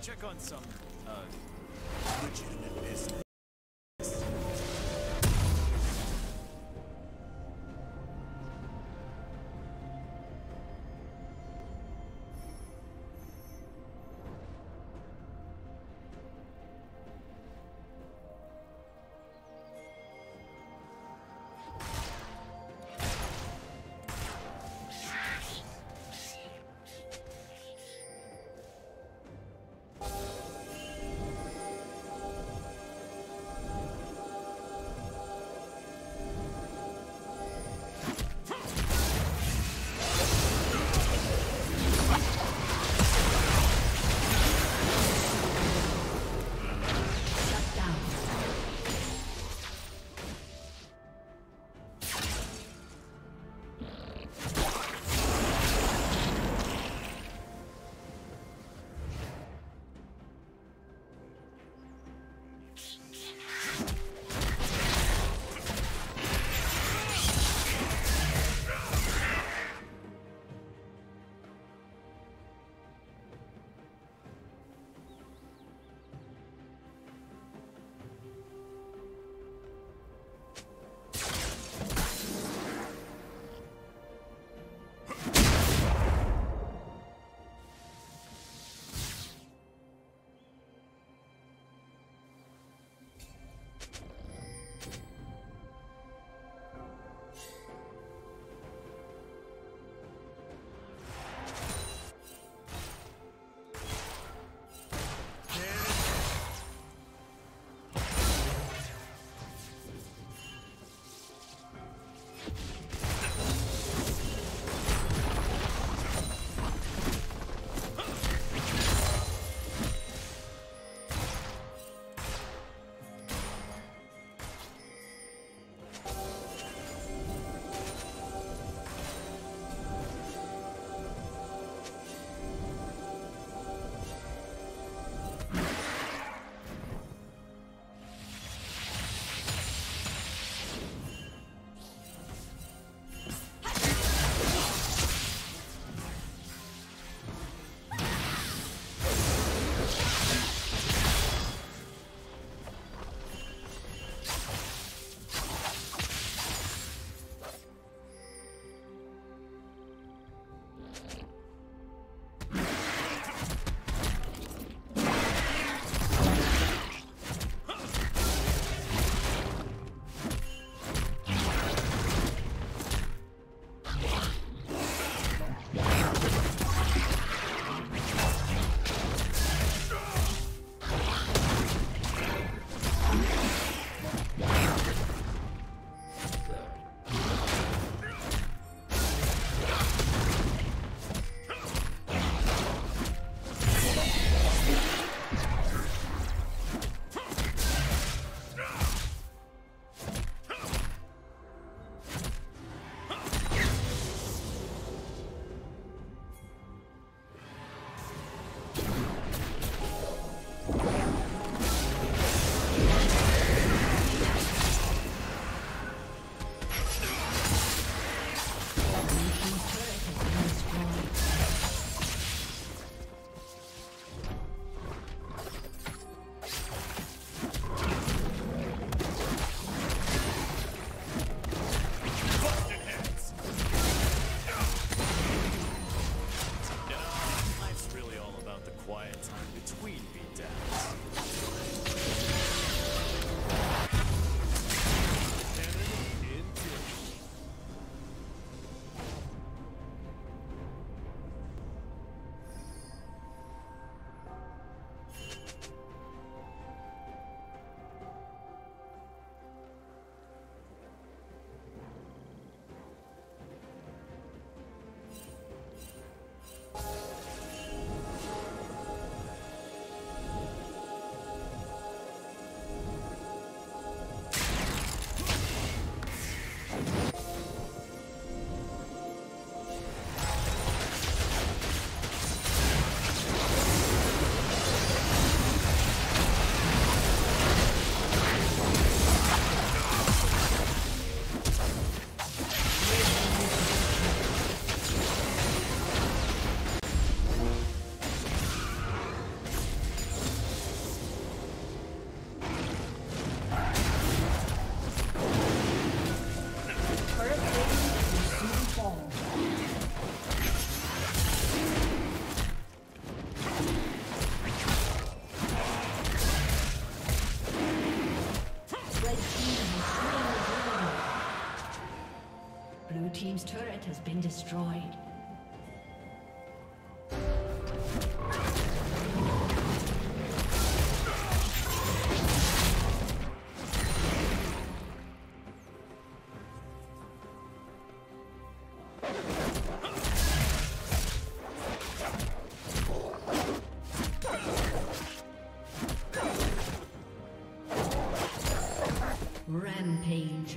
Check on some legitimate business. team's turret has been destroyed. Rampage.